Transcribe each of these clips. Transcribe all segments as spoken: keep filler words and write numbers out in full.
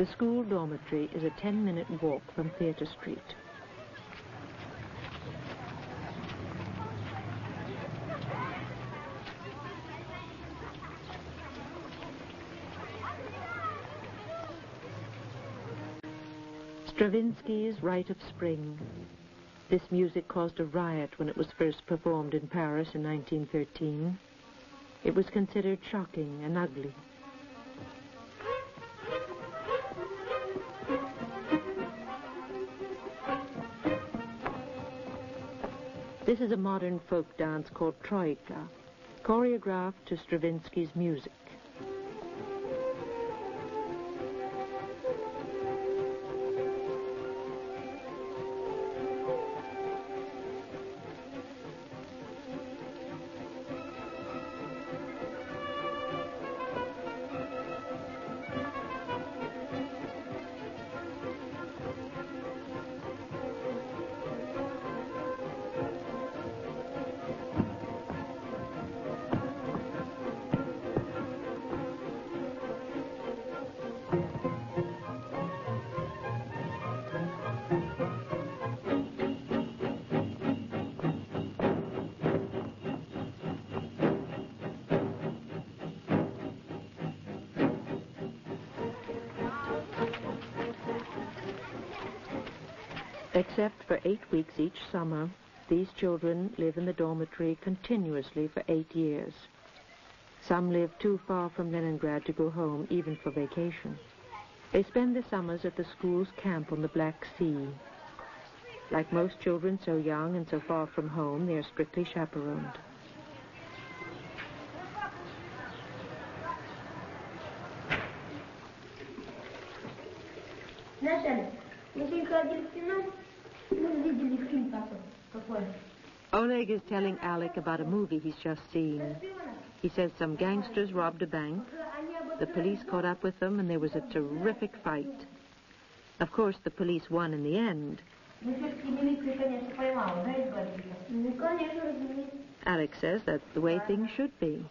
The school dormitory is a ten-minute walk from Theatre Street. Stravinsky's Rite of Spring. This music caused a riot when it was first performed in Paris in nineteen thirteen. It was considered shocking and ugly. This is a modern folk dance called Troika, choreographed to Stravinsky's music. Except for eight weeks each summer, these children live in the dormitory continuously for eight years. Some live too far from Leningrad to go home, even for vacation. They spend the summers at the school's camp on the Black Sea. Like most children so young and so far from home, they are strictly chaperoned. Oleg is telling Alec about a movie he's just seen. He says some gangsters robbed a bank. The police caught up with them and there was a terrific fight. Of course, the police won in the end. Alec says that's the way things should be.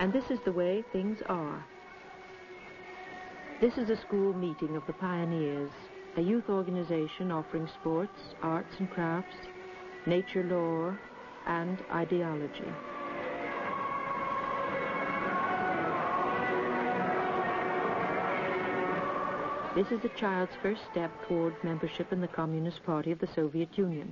And this is the way things are. This is a school meeting of the pioneers, a youth organization offering sports, arts and crafts, nature lore, and ideology. This is the child's first step toward membership in the Communist Party of the Soviet Union.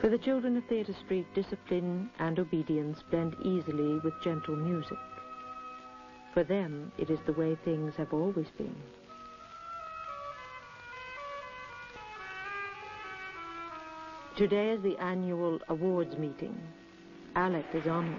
For the children of Theatre Street, discipline and obedience blend easily with gentle music. For them, it is the way things have always been. Today is the annual awards meeting. Alec is honored.